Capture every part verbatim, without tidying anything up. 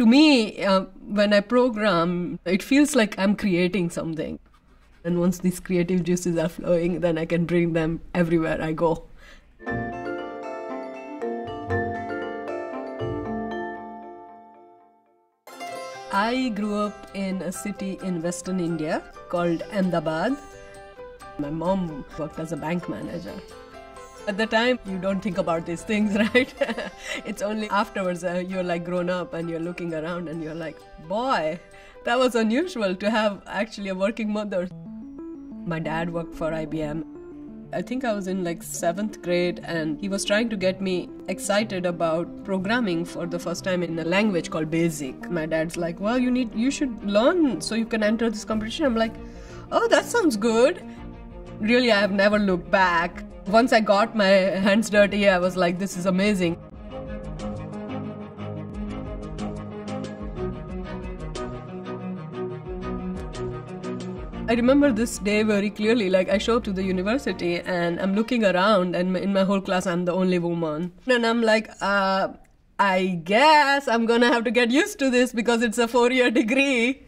to me, uh, when I program, it feels like I'm creating something. And once these creative juices are flowing, then I can bring them everywhere I go. I grew up in a city in Western India called Ahmedabad. My mom worked as a bank manager. At the time, you don't think about these things, right? It's only afterwards uh, you're like grown up and you're looking around and you're like, boy, that was unusual to have actually a working mother. My dad worked for I B M. I think I was in like seventh grade and he was trying to get me excited about programming for the first time in a language called BASIC. My dad's like, well, you need, you should learn so you can enter this competition. I'm like, oh, that sounds good. Really, I have never looked back. Once I got my hands dirty, I was like, this is amazing. I remember this day very clearly, like I show up to the university and I'm looking around and in my whole class I'm the only woman. And I'm like, uh, I guess I'm gonna have to get used to this because it's a four-year degree.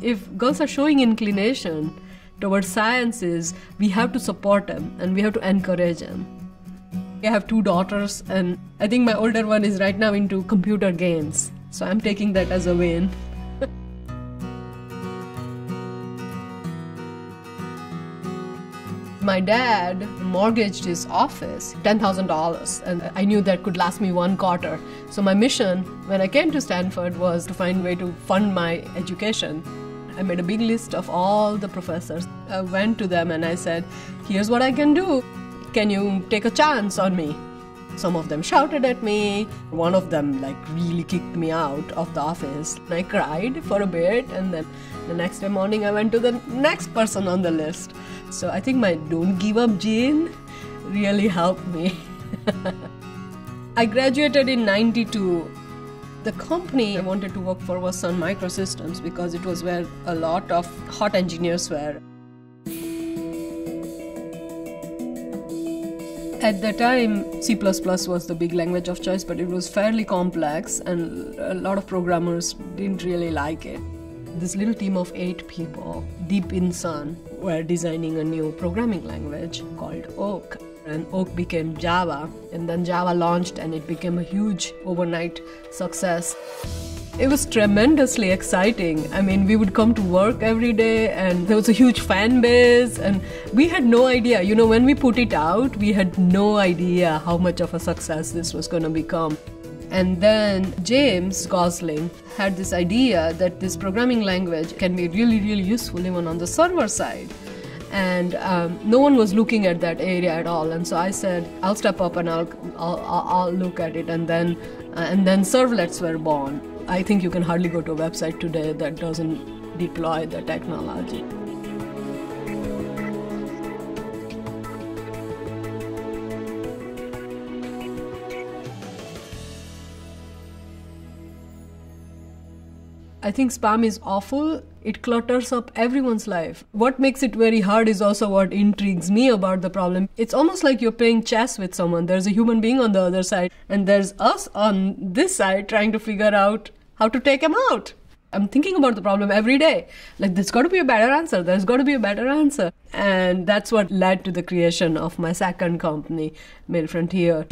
If girls are showing inclination towards sciences, we have to support them and we have to encourage them. I have two daughters and I think my older one is right now into computer games. So I'm taking that as a win. My dad mortgaged his office, ten thousand dollars, and I knew that could last me one quarter. So my mission when I came to Stanford was to find a way to fund my education. I made a big list of all the professors. I went to them and I said, here's what I can do. Can you take a chance on me? Some of them shouted at me. One of them like really kicked me out of the office. I cried for a bit and then the next day morning I went to the next person on the list. So I think my don't give up gene really helped me. I graduated in ninety-two. The company I wanted to work for was Sun Microsystems because it was where a lot of hot engineers were. At the time, C plus plus was the big language of choice, but it was fairly complex and a lot of programmers didn't really like it. This little team of eight people, deep in Sun, were designing a new programming language called Oak. And Oak became Java, and then Java launched and it became a huge overnight success. It was tremendously exciting. I mean, we would come to work every day and there was a huge fan base and we had no idea. You know, when we put it out, we had no idea how much of a success this was going to become. And then James Gosling had this idea that this programming language can be really, really useful even on the server side. And um, no one was looking at that area at all. And so I said, I'll step up and I'll, I'll, I'll look at it. And then, uh, and then servlets were born. I think you can hardly go to a website today that doesn't deploy the technology. I think spam is awful. It clutters up everyone's life. What makes it very hard is also what intrigues me about the problem. It's almost like you're playing chess with someone. There's a human being on the other side, and there's us on this side trying to figure out how to take him out. I'm thinking about the problem every day. Like, there's got to be a better answer. There's got to be a better answer. And that's what led to the creation of my second company, Mail Frontier.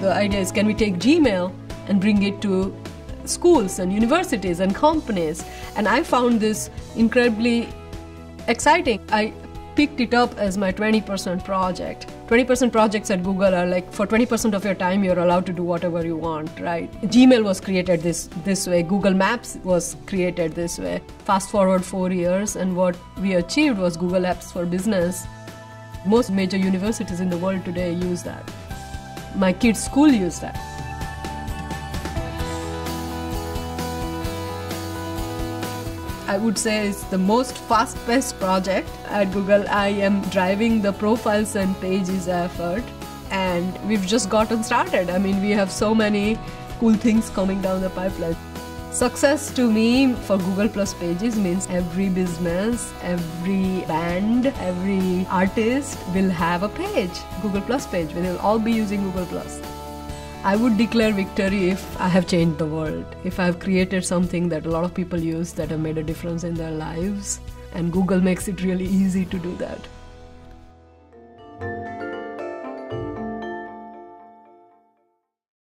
The idea is, can we take Gmail and bring it to schools and universities and companies? And I found this incredibly exciting. I picked it up as my twenty percent project. twenty percent projects at Google are like, for twenty percent of your time, you're allowed to do whatever you want, right? Gmail was created this, this way. Google Maps was created this way. Fast forward four years, and what we achieved was Google Apps for Business. Most major universities in the world today use that. My kids' school used that. I would say it's the most fast-paced project at Google. I am driving the profiles and pages effort, and we've just gotten started. I mean, we have so many cool things coming down the pipeline. Success to me for Google Plus pages means every business, every band, every artist will have a page, Google Plus page, where they'll all be using Google Plus. I would declare victory if I have changed the world, if I have created something that a lot of people use that have made a difference in their lives, and Google makes it really easy to do that.